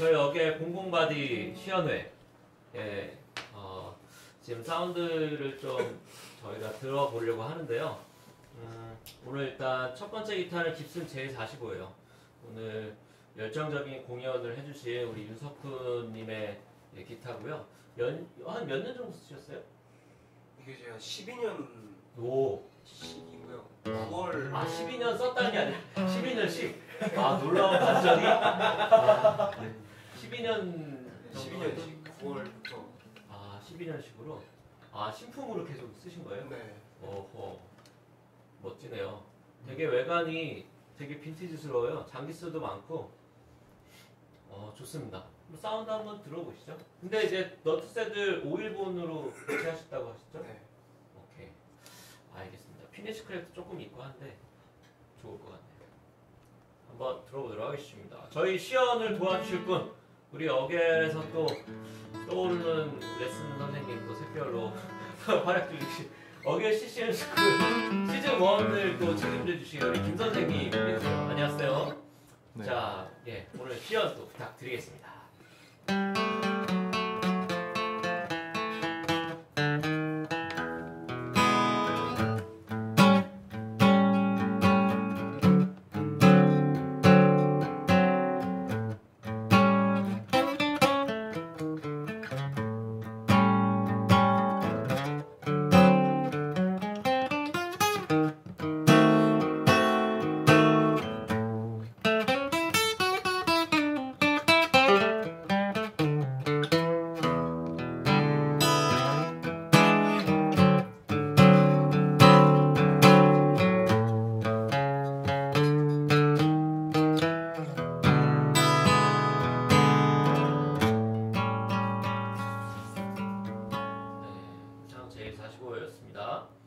저희 어깨 공공바디 시연회. 예, 지금 사운드를 좀 저희가 들어보려고 하는데요. 오늘 일단 첫 번째 기타는 깁슨 J45예요. 오늘 열정적인 공연을 해주신 우리 윤석훈님의 기타고요. 한 몇 년 정도 쓰셨어요? 이게 제가 12년. 오. 10이고요. 9월. 아, 12년 썼다는 게 아니라 12년씩. 아, 놀라운 반전이. 아, 네. 12년씩 9월부터. 아, 12년씩으로. 아, 신품으로 계속 쓰신 거예요? 네. 어허. 멋지네요. 되게 외관이 되게 빈티지스러워요. 장기수도 많고. 좋습니다. 그럼 사운드 한번 들어보시죠. 근데 이제 너트셋을 5일본으로 교체하셨다고 하셨죠? 네. 오케이. 알겠습니다. 피니쉬 크랩도 조금 있고 한데 좋을 것 같네요. 한번 들어보도록 하겠습니다. 저희 시연을 도와주실 분, 우리 어겔에서 또 떠오르는 레슨 선생님 또 샛별로 활약 중이신 어겔 CCM 스쿨 시즌 1을 또 책임져 주시는 우리 김 선생님, 안녕하세요. 네. 자, 예, 오늘 시연 또 부탁드리겠습니다. 였습니다.